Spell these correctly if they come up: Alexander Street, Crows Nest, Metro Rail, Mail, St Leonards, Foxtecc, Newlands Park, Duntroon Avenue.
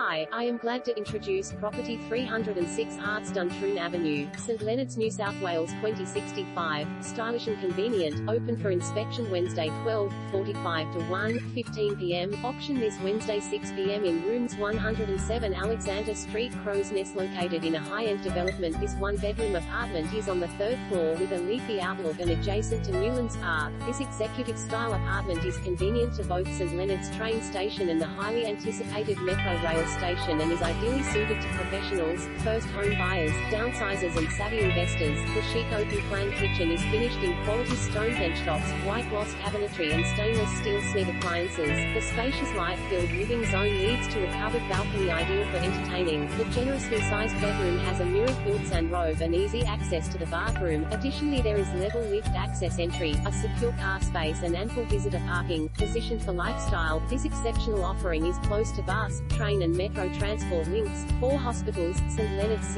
Hi, I am glad to introduce property 306 Arts Duntroon Avenue, St Leonards, New South Wales 2065, stylish and convenient, open for inspection Wednesday 12:45 to 1:15 p.m, auction this Wednesday 6 p.m. in rooms 107 Alexander Street, Crows Nest. Located in a high-end development, this one-bedroom apartment is on the third floor with a leafy outlook and adjacent to Newlands Park. This executive-style apartment is convenient to both St Leonards train station and the highly anticipated Metro Rail station and is ideally suited to professionals, first home buyers, downsizers and savvy investors. The chic open-plan kitchen is finished in quality stone benchtops, white gloss cabinetry and stainless steel Smith appliances. The spacious light-filled living zone leads to a covered balcony ideal for entertaining. The generously sized bedroom has a mirror-filled sunroof and easy access to the bathroom. Additionally, there is level lift access entry, a secure car space and ample visitor parking. Positioned for lifestyle, this exceptional offering is close to bus, train and metro transport links, 4 hospitals, St Leonards.